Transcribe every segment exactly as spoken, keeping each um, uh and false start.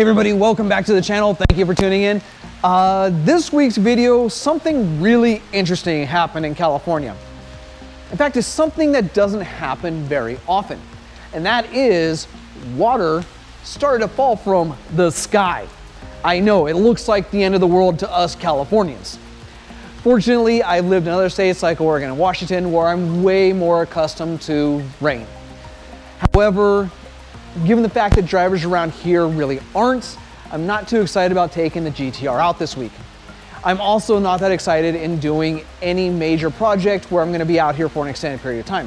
Hey everybody, welcome back to the channel. Thank you for tuning in. Uh, this week's video, something really interesting happened in California. In fact, it's something that doesn't happen very often. And that is water started to fall from the sky. I know, it looks like the end of the world to us Californians. Fortunately, I've lived in other states like Oregon and Washington where I'm way more accustomed to rain. However, given the fact that drivers around here really aren't, I'm not too excited about taking the G T R out this week. I'm also not that excited in doing any major project where I'm going to be out here for an extended period of time,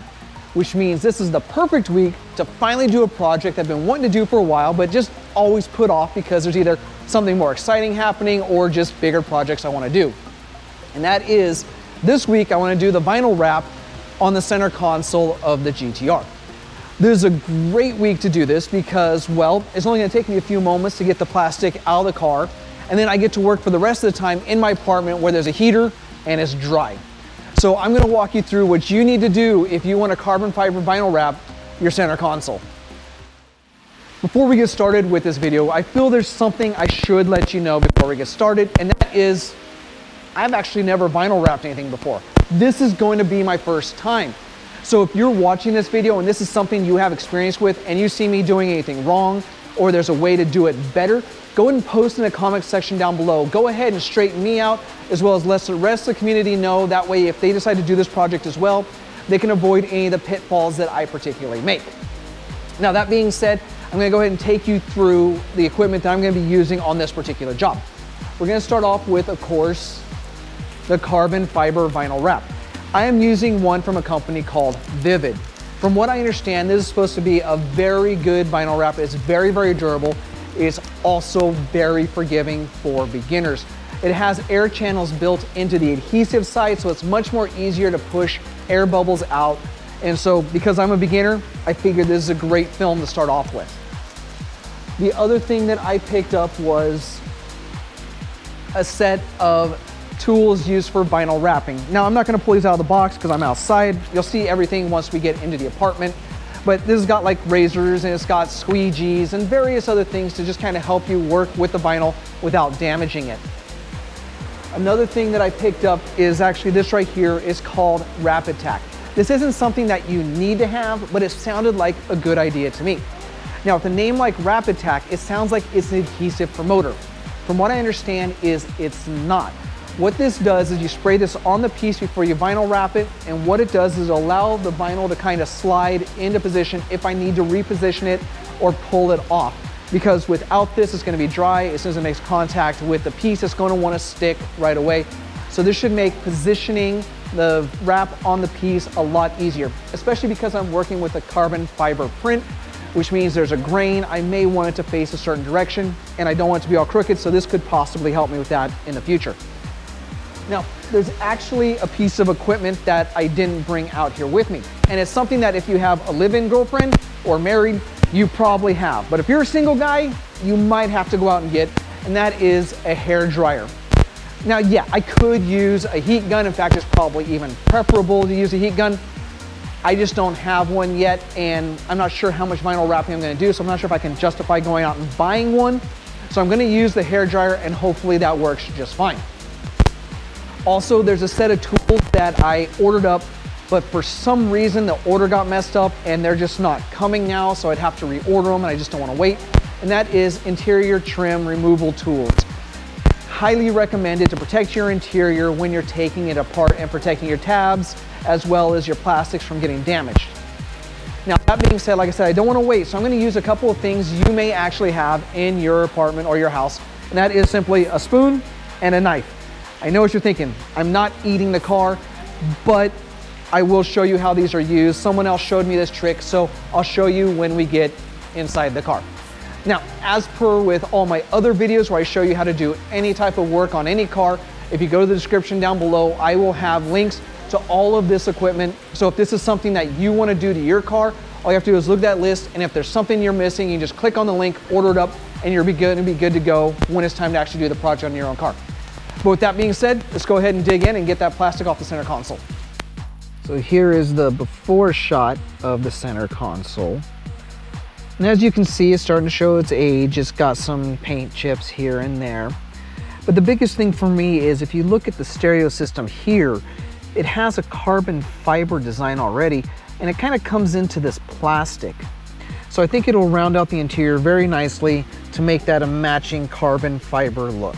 which means this is the perfect week to finally do a project I've been wanting to do for a while, but just always put off because there's either something more exciting happening or just bigger projects I want to do. And that is, this week I want to do the vinyl wrap on the center console of the G T R. There's a great week to do this because, well, it's only going to take me a few moments to get the plastic out of the car, and then I get to work for the rest of the time in my apartment where there's a heater and it's dry. So I'm going to walk you through what you need to do if you want to carbon fiber vinyl wrap your center console. Before we get started with this video, I feel there's something I should let you know before we get started, and that is, I've actually never vinyl wrapped anything before. This is going to be my first time. So if you're watching this video and this is something you have experience with and you see me doing anything wrong or there's a way to do it better, go ahead and post in the comment section down below. Go ahead and straighten me out as well as let the rest of the community know. That way if they decide to do this project as well, they can avoid any of the pitfalls that I particularly make. Now that being said, I'm gonna go ahead and take you through the equipment that I'm gonna be using on this particular job. We're gonna start off with, of course, the carbon fiber vinyl wrap. I am using one from a company called Vivid. From what I understand, this is supposed to be a very good vinyl wrap. It's very, very durable. It's also very forgiving for beginners. It has air channels built into the adhesive side, so it's much more easier to push air bubbles out. And so because I'm a beginner, I figured this is a great film to start off with. The other thing that I picked up was a set of tools used for vinyl wrapping. Now I'm not going to pull these out of the box because I'm outside. You'll see everything once we get into the apartment, but this has got like razors and it's got squeegees and various other things to just kind of help you work with the vinyl without damaging it. Another thing that I picked up is actually this right here is called Rapid Tac. This isn't something that you need to have, but it sounded like a good idea to me. Now with a name like Rapid Tac, it sounds like it's an adhesive promoter. From what I understand is it's not. What this does is you spray this on the piece before you vinyl wrap it, and what it does is allow the vinyl to kind of slide into position if I need to reposition it or pull it off. Because without this, it's going to be dry. As soon as it makes contact with the piece, it's going to want to stick right away. So this should make positioning the wrap on the piece a lot easier, especially because I'm working with a carbon fiber print, which means there's a grain. I may want it to face a certain direction, and I don't want it to be all crooked, so this could possibly help me with that in the future. Now, there's actually a piece of equipment that I didn't bring out here with me. And it's something that if you have a live-in girlfriend or married, you probably have. But if you're a single guy, you might have to go out and get, and that is a hair dryer. Now, yeah, I could use a heat gun. In fact, it's probably even preferable to use a heat gun. I just don't have one yet, and I'm not sure how much vinyl wrapping I'm gonna do, so I'm not sure if I can justify going out and buying one. So I'm gonna use the hair dryer, and hopefully that works just fine. Also, there's a set of tools that I ordered up, but for some reason the order got messed up and they're just not coming now, so I'd have to reorder them and I just don't want to wait. And that is interior trim removal tools. Highly recommended to protect your interior when you're taking it apart and protecting your tabs as well as your plastics from getting damaged. Now that being said, like I said, I don't want to wait, so I'm going to use a couple of things you may actually have in your apartment or your house, and that is simply a spoon and a knife. I know what you're thinking. I'm not eating the car, but I will show you how these are used. Someone else showed me this trick, so I'll show you when we get inside the car. Now, as per with all my other videos where I show you how to do any type of work on any car, if you go to the description down below, I will have links to all of this equipment. So if this is something that you want to do to your car, all you have to do is look at that list, and if there's something you're missing, you just click on the link, order it up, and you're going to be good to go when it's time to actually do the project on your own car. But with that being said, let's go ahead and dig in and get that plastic off the center console. So here is the before shot of the center console. And as you can see, it's starting to show its age. It's got some paint chips here and there. But the biggest thing for me is if you look at the stereo system here, it has a carbon fiber design already, and it kind of comes into this plastic. So I think it'll round out the interior very nicely to make that a matching carbon fiber look.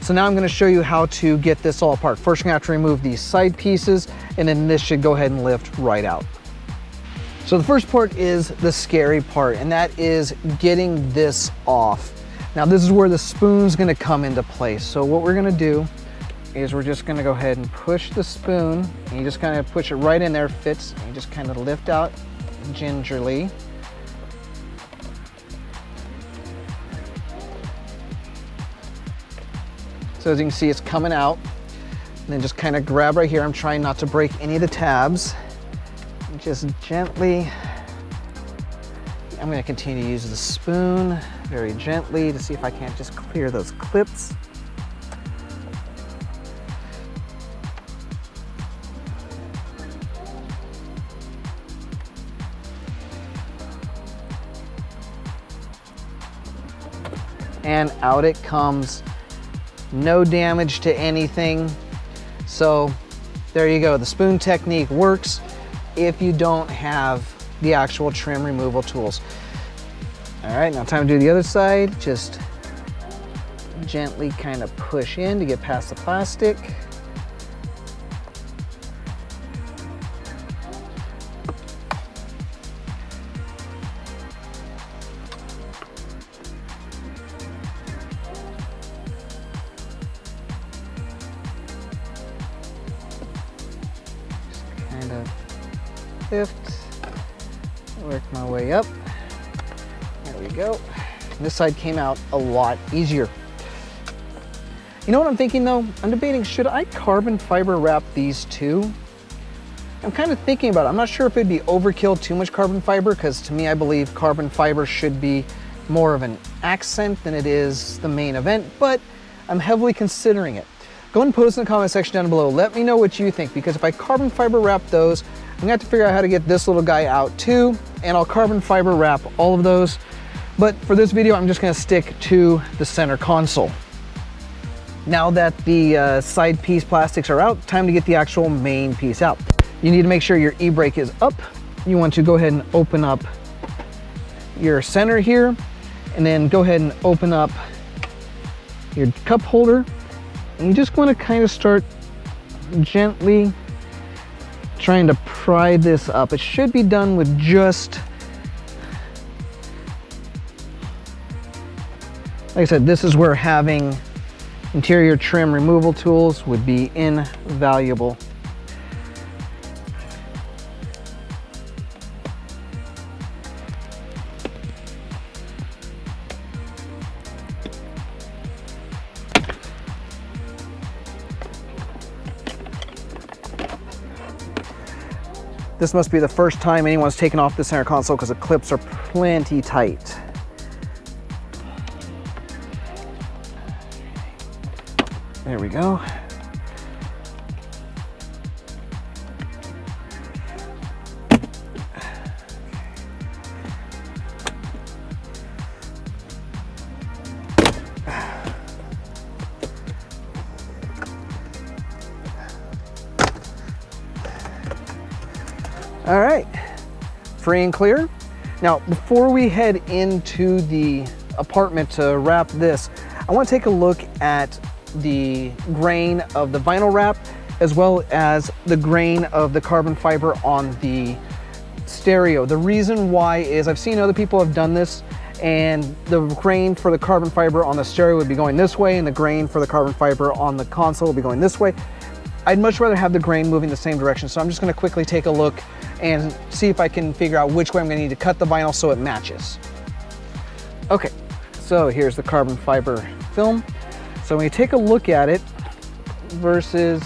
So now I'm going to show you how to get this all apart. First, I'm going to have to remove these side pieces, and then this should go ahead and lift right out. So the first part is the scary part, and that is getting this off. Now this is where the spoon's gonna come into place. So what we're gonna do is we're just gonna go ahead and push the spoon, and you just kind of push it right in there, fits, and you just kind of lift out gingerly. So as you can see, it's coming out. And then just kind of grab right here. I'm trying not to break any of the tabs. Just gently, I'm gonna continue to use the spoon very gently to see if I can't just clear those clips. And out it comes. No damage to anything. So there you go, the spoon technique works if you don't have the actual trim removal tools. All right, now time to do the other side. Just gently kind of push in to get past the plastic. Just kind of lift. Work my way up. There we go. And this side came out a lot easier. You know what I'm thinking though? I'm debating, should I carbon fiber wrap these two? I'm kind of thinking about it. I'm not sure if it'd be overkill, too much carbon fiber, because to me, I believe carbon fiber should be more of an accent than it is the main event, but I'm heavily considering it. Go ahead and post in the comment section down below. Let me know what you think, because if I carbon fiber wrap those, I'm gonna have to figure out how to get this little guy out too, and I'll carbon fiber wrap all of those. But for this video, I'm just gonna stick to the center console. Now that the uh, side piece plastics are out, time to get the actual main piece out. You need to make sure your e-brake is up. You want to go ahead and open up your center here, and then go ahead and open up your cup holder. And you just wanna kind of start gently trying to pry this up. It should be done with just, like I said, this is where having interior trim removal tools would be invaluable. This must be the first time anyone's taken off the center console because the clips are plenty tight. There we go. All right, free and clear. Now, before we head into the apartment to wrap this, I want to take a look at the grain of the vinyl wrap, as well as the grain of the carbon fiber on the stereo. The reason why is I've seen other people have done this, and the grain for the carbon fiber on the stereo would be going this way, and the grain for the carbon fiber on the console would be going this way. I'd much rather have the grain moving the same direction, so I'm just gonna quickly take a look and see if I can figure out which way I'm gonna need to cut the vinyl so it matches. Okay, so here's the carbon fiber film. So when you take a look at it versus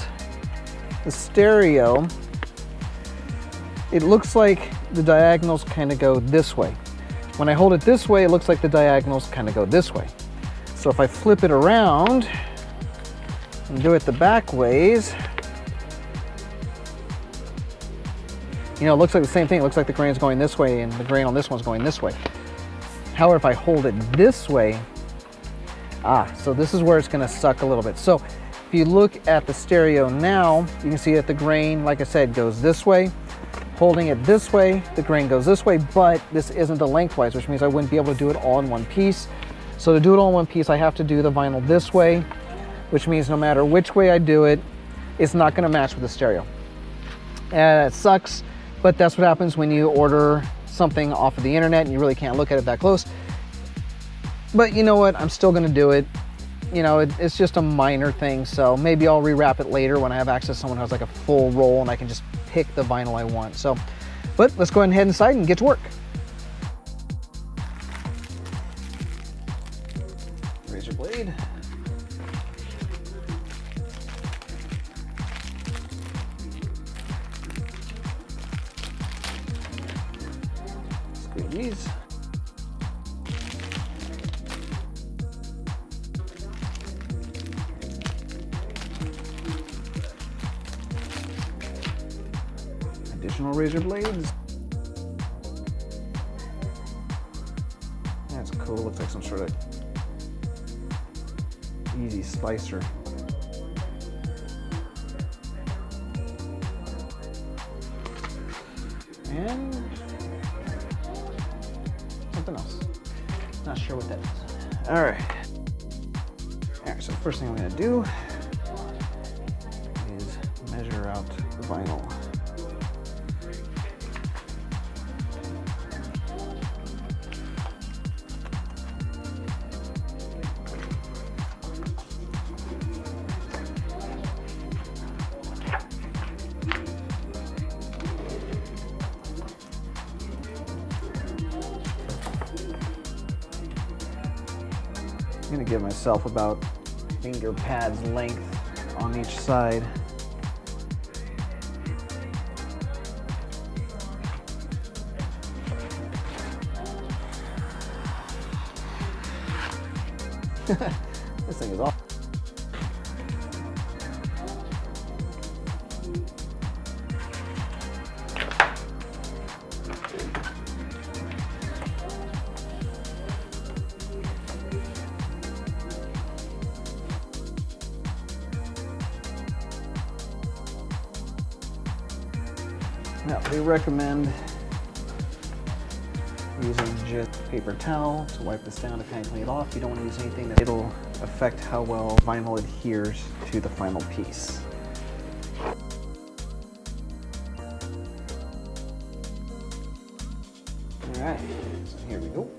the stereo, it looks like the diagonals kind of go this way. When I hold it this way, it looks like the diagonals kind of go this way. So if I flip it around and do it the back ways, You know, it looks like the same thing. It looks like the grain's going this way and the grain on this one's going this way. However, if I hold it this way, ah, so this is where it's gonna suck a little bit. So if you look at the stereo now, you can see that the grain, like I said, goes this way. Holding it this way, the grain goes this way, but this isn't the lengthwise, which means I wouldn't be able to do it all in one piece. So to do it all in one piece, I have to do the vinyl this way, which means no matter which way I do it, it's not gonna match with the stereo. And it sucks, but that's what happens when you order something off of the internet and you really can't look at it that close. But you know what, I'm still gonna do it. You know, it, it's just a minor thing, so maybe I'll rewrap it later when I have access to someone who has like a full roll and I can just pick the vinyl I want. So, but let's go ahead and head inside and get to work. Razor blade. Squeeze. Additional razor blades. That's cool. Looks like some sort of easy slicer. And something else. Not sure what that is. All right. All right. So the first thing I'm going to do is measure out the vinyl. I'm gonna give myself about finger pads length on each side. This thing is awesome. Now, we recommend using just paper towel to wipe this down to kind of clean it off. You don't want to use anything that it'll affect how well vinyl adheres to the final piece. All right, so here we go.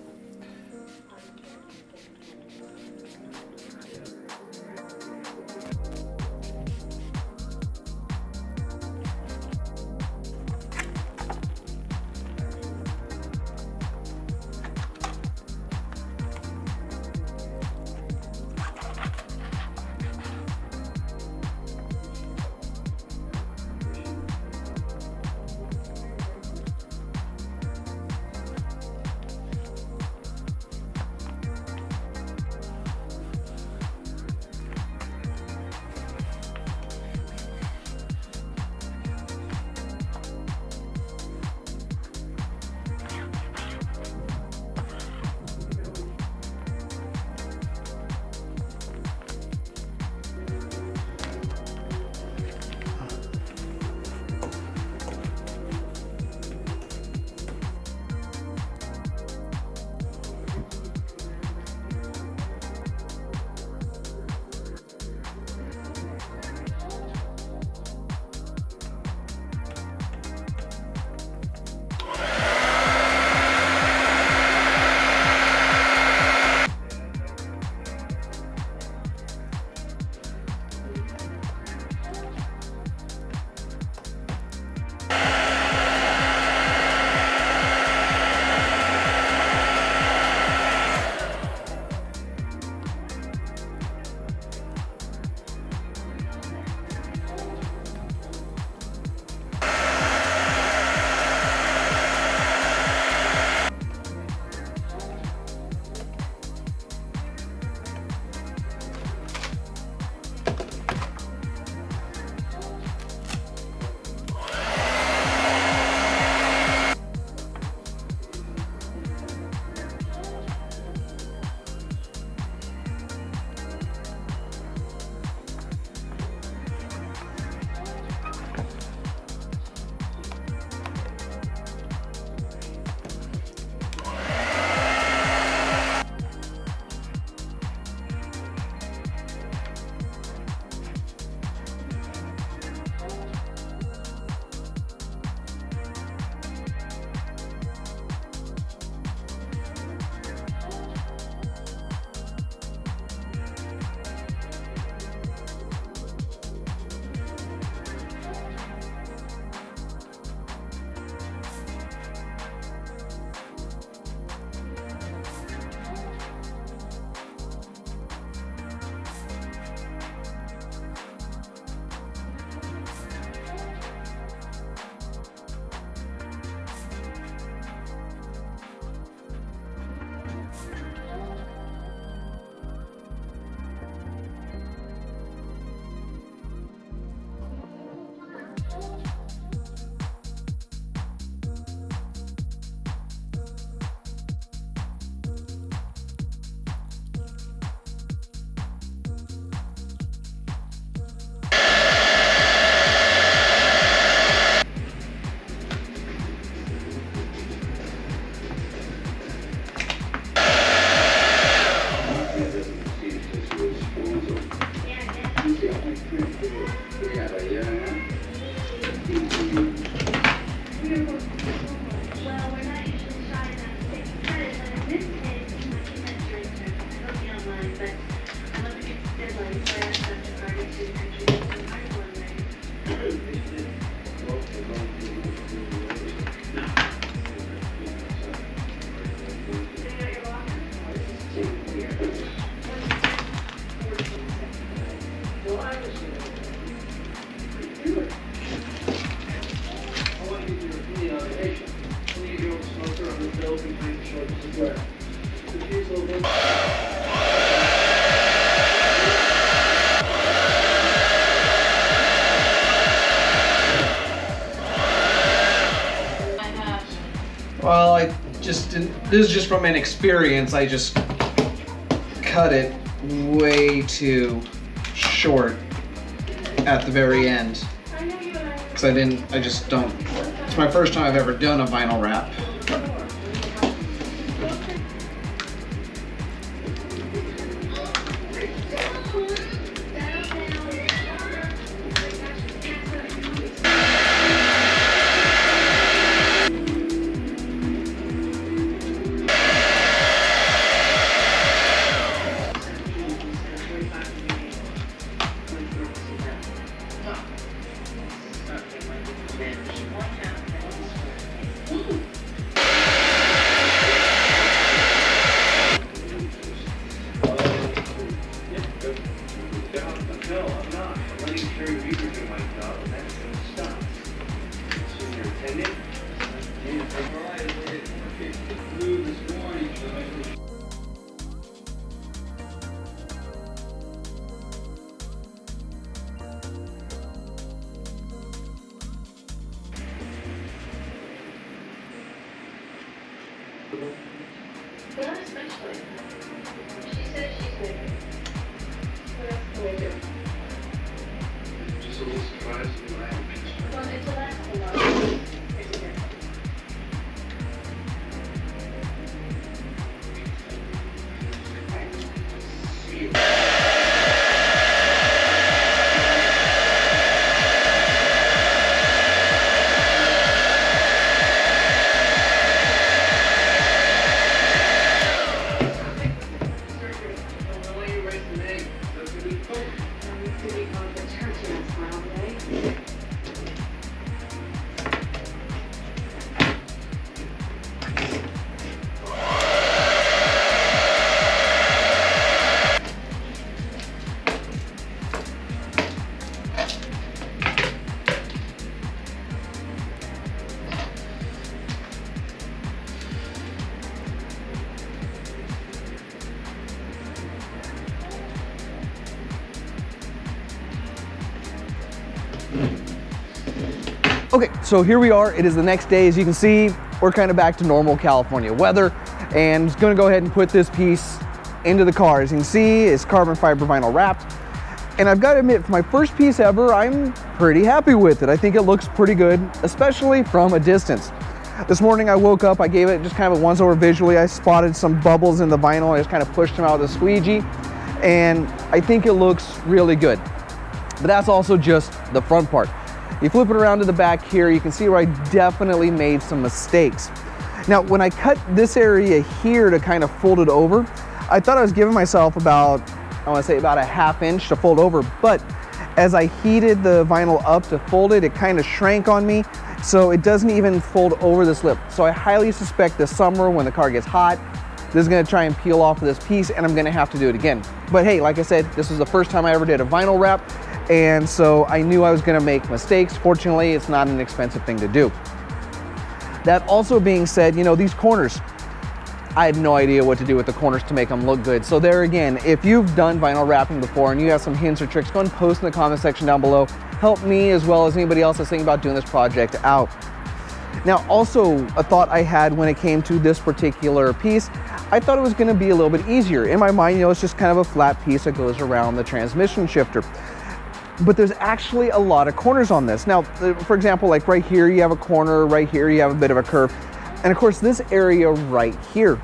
Well, I just didn't, this is just from an experience, I just cut it way too short at the very end. Because I didn't, I just don't, it's my first time I've ever done a vinyl wrap. Not especially. She says she's making it. What else can we do? Just a little surprise and laugh. Well, it's a laugh and laugh. It's a laugh. See you. Okay, so here we are. It is the next day. As you can see, we're kind of back to normal California weather, and I'm just gonna go ahead and put this piece into the car. As you can see, it's carbon fiber vinyl wrapped, and I've got to admit, for my first piece ever, I'm pretty happy with it. I think it looks pretty good, especially from a distance. This morning I woke up, I gave it just kind of a once over visually. I spotted some bubbles in the vinyl. I just kind of pushed them out with a squeegee, and I think it looks really good. But that's also just the front part. You flip it around to the back here, you can see where I definitely made some mistakes. Now, when I cut this area here to kind of fold it over, I thought I was giving myself about, I wanna say about a half inch to fold over, but as I heated the vinyl up to fold it, it kind of shrank on me, so it doesn't even fold over this lip. So I highly suspect this summer when the car gets hot, this is gonna try and peel off of this piece, and I'm gonna have to do it again. But hey, like I said, this is the first time I ever did a vinyl wrap, and so I knew I was gonna make mistakes. Fortunately, it's not an expensive thing to do. That also being said, you know, these corners, I had no idea what to do with the corners to make them look good. So there again, if you've done vinyl wrapping before and you have some hints or tricks, go and post in the comment section down below. Help me as well as anybody else that's thinking about doing this project out. Now, also a thought I had when it came to this particular piece, I thought it was gonna be a little bit easier. In my mind, you know, it's just kind of a flat piece that goes around the transmission shifter. But there's actually a lot of corners on this. Now, for example, like right here, you have a corner, right here, you have a bit of a curve. And of course, this area right here.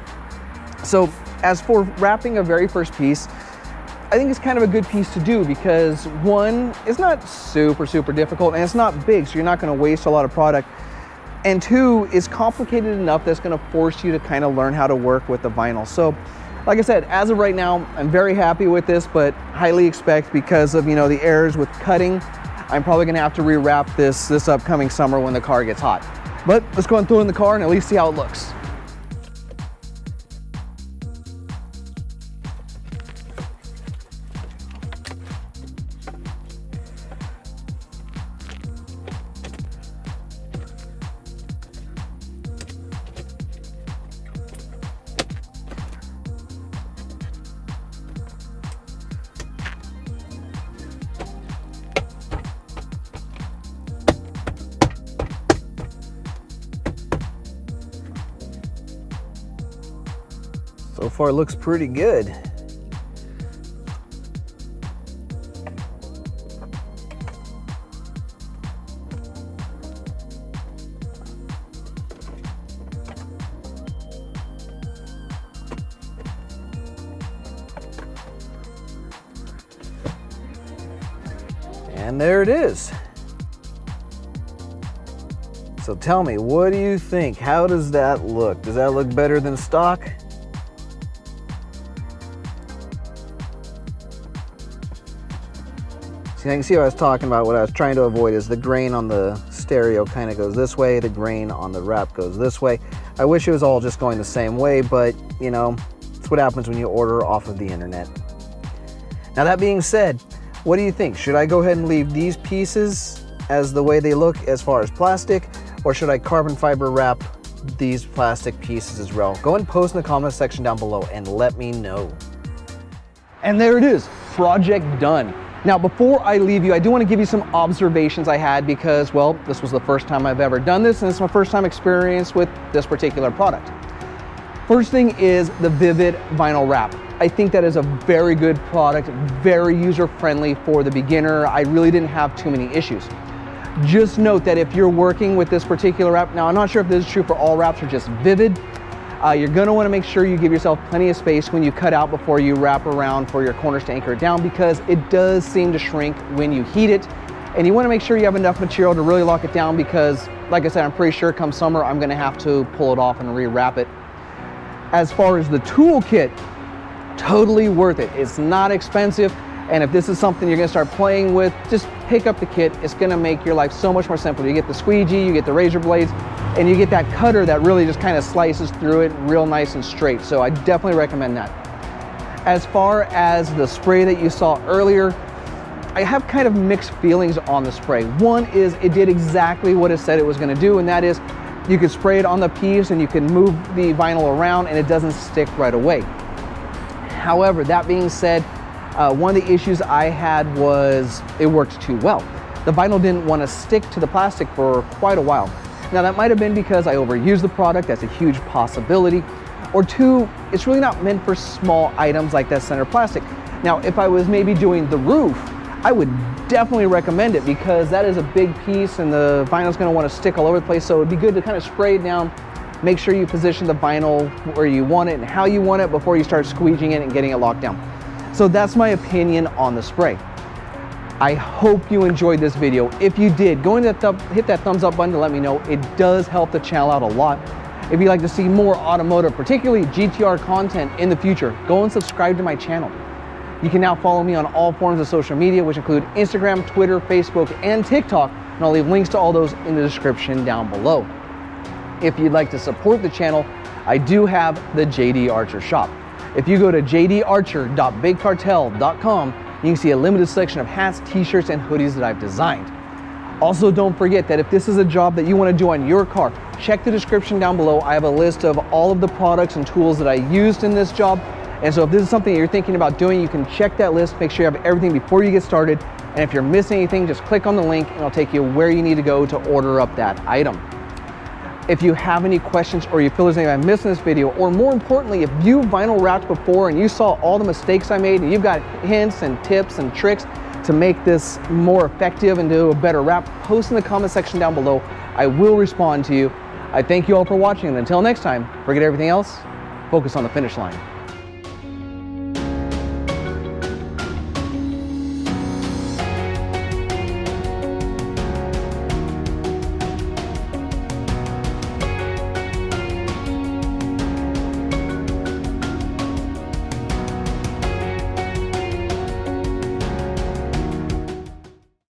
So as for wrapping a very first piece, I think it's kind of a good piece to do because one, it's not super, super difficult and it's not big, so you're not gonna waste a lot of product. And two, it's complicated enough that's gonna force you to kind of learn how to work with the vinyl. So, like I said, as of right now, I'm very happy with this, but highly expect because of, you know, the errors with cutting, I'm probably gonna have to rewrap this this upcoming summer when the car gets hot. But let's go and throw it in the car and at least see how it looks. So far, it looks pretty good. And there it is. So tell me, what do you think? How does that look? Does that look better than stock? See, I can see what I was talking about. What I was trying to avoid is the grain on the stereo kind of goes this way, the grain on the wrap goes this way. I wish it was all just going the same way, but you know, it's what happens when you order off of the internet. Now that being said, what do you think? Should I go ahead and leave these pieces as the way they look as far as plastic, or should I carbon fiber wrap these plastic pieces as well? Go and post in the comment section down below and let me know. And there it is, project done. Now, before I leave you, I do want to give you some observations I had because, well, this was the first time I've ever done this, and it's my first time experience with this particular product. First thing is the Vivid vinyl wrap. I think that is a very good product, very user-friendly for the beginner. I really didn't have too many issues. Just note that if you're working with this particular wrap, now I'm not sure if this is true for all wraps or just Vivid, uh, you're gonna wanna make sure you give yourself plenty of space when you cut out before you wrap around for your corners to anchor it down, because it does seem to shrink when you heat it. And you wanna make sure you have enough material to really lock it down, because like I said, I'm pretty sure come summer, I'm gonna have to pull it off and rewrap it. As far as the toolkit, totally worth it. It's not expensive, and if this is something you're gonna start playing with, just pick up the kit. It's gonna make your life so much more simple. You get the squeegee, you get the razor blades, and you get that cutter that really just kind of slices through it real nice and straight. So I definitely recommend that. As far as the spray that you saw earlier, I have kind of mixed feelings on the spray. One is it did exactly what it said it was gonna do, and that is you can spray it on the piece and you can move the vinyl around and it doesn't stick right away. However, that being said, uh, one of the issues I had was it worked too well. The vinyl didn't want to stick to the plastic for quite a while. Now that might have been because I overused the product, that's a huge possibility. Or two, it's really not meant for small items like that center plastic. Now if I was maybe doing the roof, I would definitely recommend it because that is a big piece and the vinyl is going to want to stick all over the place, so it'd be good to kind of spray it down. Make sure you position the vinyl where you want it and how you want it before you start squeegeeing it and getting it locked down. So that's my opinion on the spray. I hope you enjoyed this video. If you did, go ahead and hit that thumbs up button to let me know. It does help the channel out a lot. If you'd like to see more automotive, particularly G T R content in the future, go and subscribe to my channel. You can now follow me on all forms of social media, which include Instagram, Twitter, Facebook, and TikTok, and I'll leave links to all those in the description down below. If you'd like to support the channel, I do have the J D Archer shop. If you go to j d archer dot big cartel dot com, you can see a limited selection of hats, t-shirts, and hoodies that I've designed. Also, don't forget that if this is a job that you want to do on your car, check the description down below. I have a list of all of the products and tools that I used in this job. And so if this is something you're thinking about doing, you can check that list, make sure you have everything before you get started. And if you're missing anything, just click on the link and it'll take you where you need to go to order up that item. If you have any questions or you feel there's anything I missed in this video, or more importantly, if you vinyl wrapped before and you saw all the mistakes I made and you've got hints and tips and tricks to make this more effective and do a better wrap, post in the comment section down below. I will respond to you. I thank you all for watching, and until next time, forget everything else, focus on the finish line.